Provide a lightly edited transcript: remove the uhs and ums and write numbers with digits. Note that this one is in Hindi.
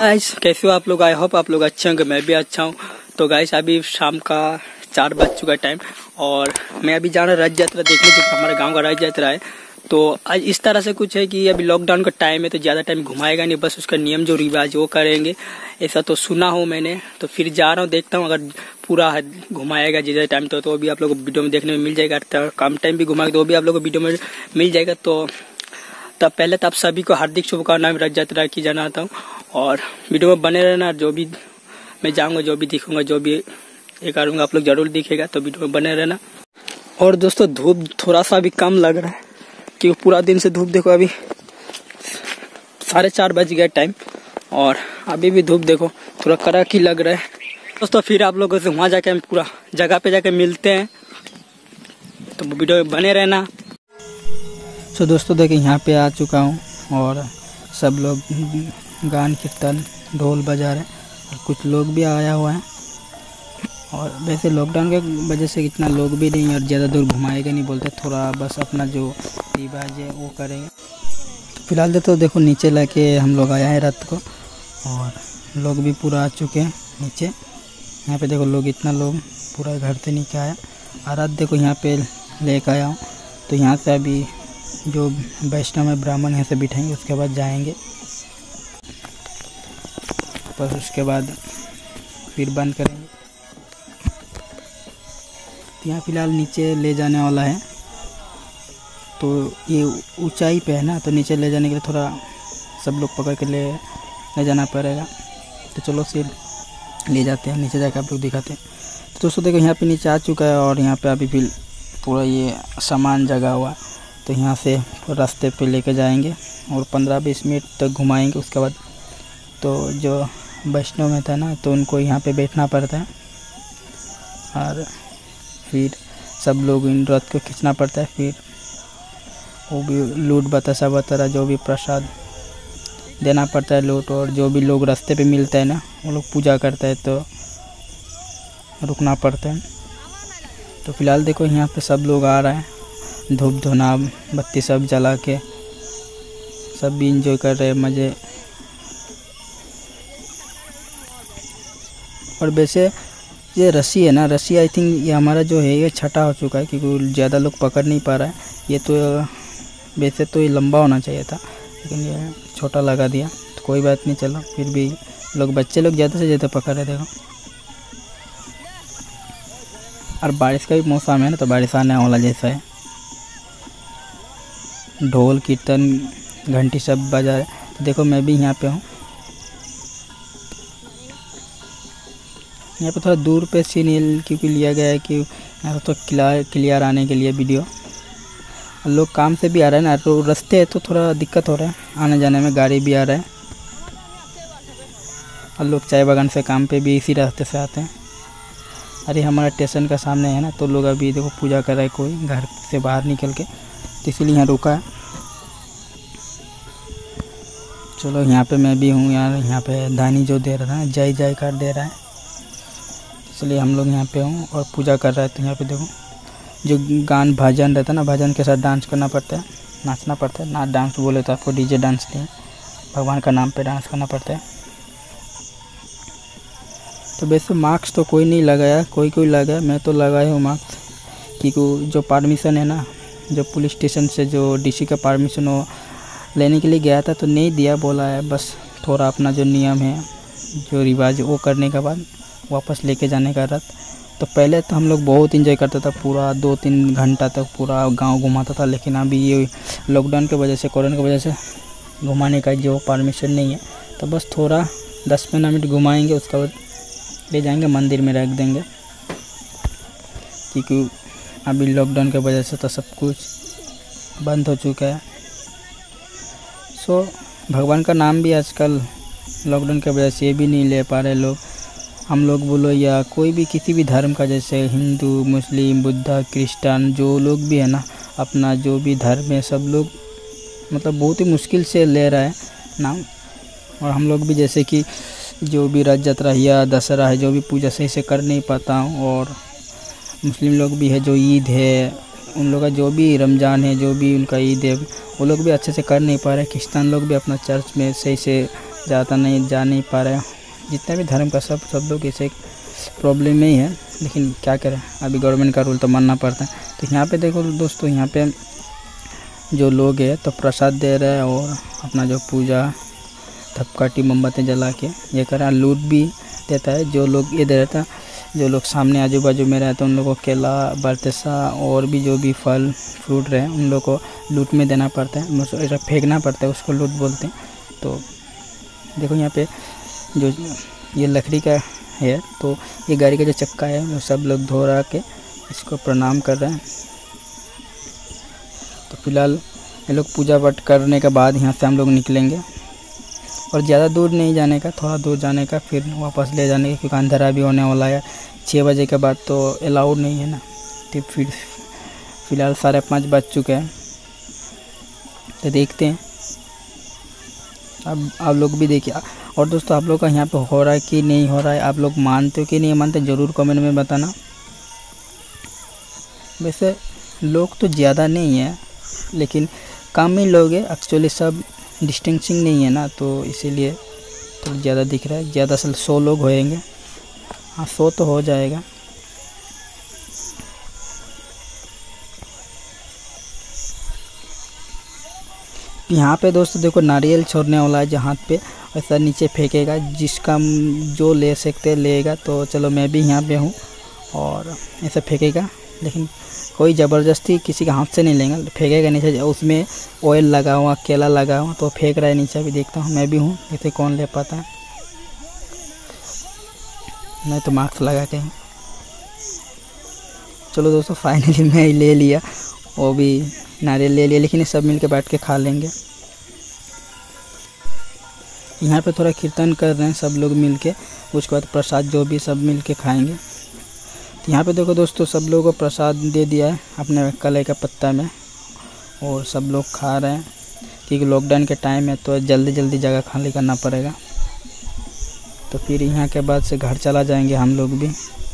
गाइस कैसे हो आप लोग। आई होप आप लोग अच्छे होंगे, मैं भी अच्छा हूँ। तो गाइस अभी शाम का 4 बज चुका टाइम और मैं अभी जा रहा हूँ रथ यात्रा देखने, जो हमारे गांव का रथ यात्रा है। तो आज इस तरह से कुछ है कि अभी लॉकडाउन का टाइम है तो ज़्यादा टाइम घुमाएगा नहीं, बस उसका नियम जो रिवाज वो करेंगे, ऐसा तो सुना हो मैंने। तो फिर जा रहा हूँ, देखता हूँ अगर पूरा घुमाएगा जितना टाइम तो भी आप लोग को वीडियो में देखने में मिल जाएगा। कम टाइम भी घुमाएगा तो भी आप लोग को वीडियो में मिल जाएगा। तो तब पहले तो आप सभी को हार्दिक शुभकामनाएं रथ यात्रा की जनाता हूँ और वीडियो में बने रहना। जो भी मैं जाऊँगा, जो भी दिखूँगा, जो भी ये करूँगा आप लोग जरूर दिखेगा, तो वीडियो में बने रहना। और दोस्तों धूप थोड़ा सा अभी कम लग रहा है क्योंकि पूरा दिन से धूप देखो, अभी 4:30 बज गया टाइम और अभी भी धूप देखो थोड़ा कड़क ही लग रहा है। दोस्तों फिर आप लोगों से वहाँ जाके हम पूरा जगह पे जाके मिलते हैं, तो वीडियो में बने रहना। तो दोस्तों देखिए यहाँ पे आ चुका हूँ और सब लोग गान कीर्तन ढोल बजा रहे हैं, कुछ लोग भी आया हुआ है। और वैसे लॉकडाउन के वजह से इतना लोग भी नहीं और ज़्यादा दूर घुमाएगा नहीं, बोलते थोड़ा बस अपना जो रिवाज है वो करेंगे। फिलहाल तो देखो नीचे लाके हम लोग आया है रथ को और लोग भी पूरा आ चुके हैं नीचे। यहाँ पे देखो लोग इतना लोग पूरा घर से नीचे आया और रथ देखो यहाँ पे लेके आया हूँ। तो यहाँ से अभी जो वैष्णव है ब्राह्मण यहाँ से बिठाएंगे, उसके बाद जाएंगे, बस उसके बाद फिर बंद करेंगे। तो यहाँ फिलहाल नीचे ले जाने वाला है, तो ये ऊंचाई पे है ना, तो नीचे ले जाने के लिए थोड़ा सब लोग पकड़ के ले जाना पड़ेगा। तो चलो फिर ले जाते हैं नीचे, जाकर आप लोग दिखाते हैं। तो दोस्तों देखो यहाँ पे नीचे आ चुका है और यहाँ पे अभी भी पूरा ये सामान जगा हुआ, तो यहाँ से रास्ते पे लेके जाएंगे और 15-20 मिनट तक घुमाएंगे। उसके बाद तो जो वैष्णव में था ना, तो उनको यहाँ पे बैठना पड़ता है और फिर सब लोग इन रथ को खींचना पड़ता है। फिर वो भी लूट बतासा वगैरह जो भी प्रसाद देना पड़ता है लूट, और जो भी लोग रास्ते पे मिलते हैं ना वो लोग पूजा करते हैं, तो रुकना पड़ता है। तो फिलहाल देखो यहाँ पे सब लोग आ रहे हैं, धूप धुना बत्ती सब जला के सब भी इंजॉय कर रहे हैं मज़े। और वैसे ये रस्सी है ना, रस्सी आई थिंक ये हमारा जो है ये छटा हो चुका है क्योंकि ज़्यादा लोग पकड़ नहीं पा रहा है। ये तो वैसे तो ये लंबा होना चाहिए था लेकिन ये छोटा लगा दिया, तो कोई बात नहीं, चलो फिर भी लोग बच्चे लोग ज़्यादा से ज़्यादा पकड़ रहे देखो। और बारिश का भी मौसम है ना, तो बारिश आने वाला जैसा है, ढोल कीर्तन घंटी सब बजा रहे। तो देखो मैं भी यहाँ पे हूँ, यहाँ पे थोड़ा दूर पे सीन क्योंकि लिया गया है कि यहाँ तो क्लियर आने के लिए वीडियो। लोग काम से भी आ रहे हैं ना, तो रास्ते है तो थोड़ा दिक्कत हो रहा है आने जाने में, गाड़ी भी आ रहा है। और लोग चाय बागान से काम पे भी इसी रास्ते से आते हैं। अरे हमारा स्टेशन का सामने है ना, तो लोग अभी देखो पूजा कर रहा है कोई घर से बाहर निकल के, तो इसीलिए यहाँ रुका है। चलो यहाँ पे मैं भी हूँ यार, यहाँ पे धानी जो दे रहा है ना, जय जय कर दे रहा है, इसलिए हम लोग यहाँ पे हूँ और पूजा कर रहा है। तो यहाँ पे देखो जो गान भजन रहता है ना, भजन के साथ डांस करना पड़ता है, नाचना पड़ता है ना, डांस बोले तो आपको डीजे डांस नहीं, भगवान का नाम पे डांस करना पड़ता है। तो वैसे मास्क तो कोई नहीं लगाया, कोई कोई लगाया, मैं तो लगाया हूँ मास्क क्योंकि जो परमिशन है ना, जो पुलिस स्टेशन से जो डीसी का परमिशन वो लेने के लिए गया था तो नहीं दिया, बोला है बस थोड़ा अपना जो नियम है जो रिवाज वो करने के बाद वापस लेके जाने का रथ। तो पहले तो हम लोग बहुत इन्जॉय करता था, पूरा 2-3 घंटा तक पूरा गांव घुमाता था, लेकिन अभी ये लॉकडाउन की वजह से कोरोना की वजह से घुमाने का जो परमिशन नहीं है, तो बस थोड़ा 10-15 मिनट घुमाएंगे उसके बाद ले जाएंगे मंदिर में रख देंगे क्योंकि अभी लॉकडाउन की वजह से तो सब कुछ बंद हो चुका है। सो भगवान का नाम भी आजकल लॉकडाउन की वजह से ये भी नहीं ले पा रहे लोग, हम लोग बोलो या कोई भी किसी भी धर्म का, जैसे हिंदू मुस्लिम बुद्धा क्रिश्चियन जो लोग भी है ना, अपना जो भी धर्म है सब लोग मतलब बहुत ही मुश्किल से ले रहा है नाम। और हम लोग भी जैसे कि जो भी रथ यात्रा या दशहरा है जो भी पूजा सही से कर नहीं पाता हूँ। और मुस्लिम लोग भी है जो ईद है उन लोग का, जो भी रमज़ान है जो भी उनका ईद है वो लोग भी अच्छे से कर नहीं पा रहे। क्रिश्चियन लोग भी अपना चर्च में सही से ज़्यादा नहीं जा नहीं पा रहे। जितना भी धर्म का सब लोग इसे प्रॉब्लम में ही है, लेकिन क्या करें, अभी गवर्नमेंट का रूल तो मानना पड़ता है। तो यहाँ पे देखो दोस्तों, यहाँ पे जो लोग हैं तो प्रसाद दे रहे हैं और अपना जो पूजा धपकाटी मोमबत्ती जला के ये कर रहा है। लूट भी देता है जो लोग ये दे रहता, जो लोग सामने आजू बाजू में रहते उन लोगों को केला बरतेसा और भी जो भी फल फ्रूट रहे उन लोगों को लूट में देना पड़ता है, ऐसा फेंकना पड़ता है, उसको लूट बोलते हैं। तो देखो यहाँ पे जो ये लकड़ी का है तो ये गाड़ी का जो चक्का है वो सब लोग धो रहा के इसको प्रणाम कर रहे हैं। तो फिलहाल ये लोग पूजा पाठ करने के बाद यहाँ से हम लोग निकलेंगे और ज़्यादा दूर नहीं जाने का, थोड़ा दूर जाने का फिर वापस ले जाने का, क्योंकि अंधेरा भी होने वाला है। 6 बजे के बाद तो अलाउड नहीं है ना। तो फिर फिलहाल 5:30 बज चुके हैं, तो देखते हैं। अब आप लोग भी देखिए। और दोस्तों, आप लोग का यहाँ पे हो रहा है कि नहीं हो रहा है, आप लोग मानते हो कि नहीं मानते, ज़रूर कमेंट में बताना। वैसे लोग तो ज़्यादा नहीं है, लेकिन कम ही लोग हैं एक्चुअली, सब डिस्टिंक्शिंग नहीं है ना, तो इसीलिए थोड़ा तो ज़्यादा दिख रहा है। ज़्यादा से 100 लोग होएंगे। हाँ, 100 तो हो जाएगा। यहाँ पे दोस्तों देखो, नारियल छोड़ने वाला है जो हाथ पे ऐसा नीचे फेंकेगा, जिसका जो ले सकते लेगा। तो चलो मैं भी यहाँ पे हूँ और ऐसा फेंकेगा, लेकिन कोई ज़बरदस्ती किसी का हाथ से नहीं लेंगे, फेंकेगा नीचे। उसमें ऑयल लगा हुआ, केला लगा हुआ, तो फेंक रहा है नीचे। भी देखता हूँ, मैं भी हूँ, जैसे कौन ले पाता है। नहीं तो मास्क लगा के। चलो दोस्तों, फाइनली मैं ले लिया, वो भी नारियल ले लिया, लेकिन सब मिल के बैठ के खा लेंगे। यहाँ पे थोड़ा कीर्तन कर रहे हैं सब लोग मिल के, उसके बाद प्रसाद जो भी सब मिल के खाएँगे। तो यहाँ पे देखो दोस्तों, सब लोगों को प्रसाद दे दिया है अपने कलाई का पत्ता में और सब लोग खा रहे हैं, क्योंकि लॉकडाउन के टाइम है तो जल्दी जगह खाली करना पड़ेगा। तो फिर यहाँ के बाद से घर चला जाएंगे हम लोग भी।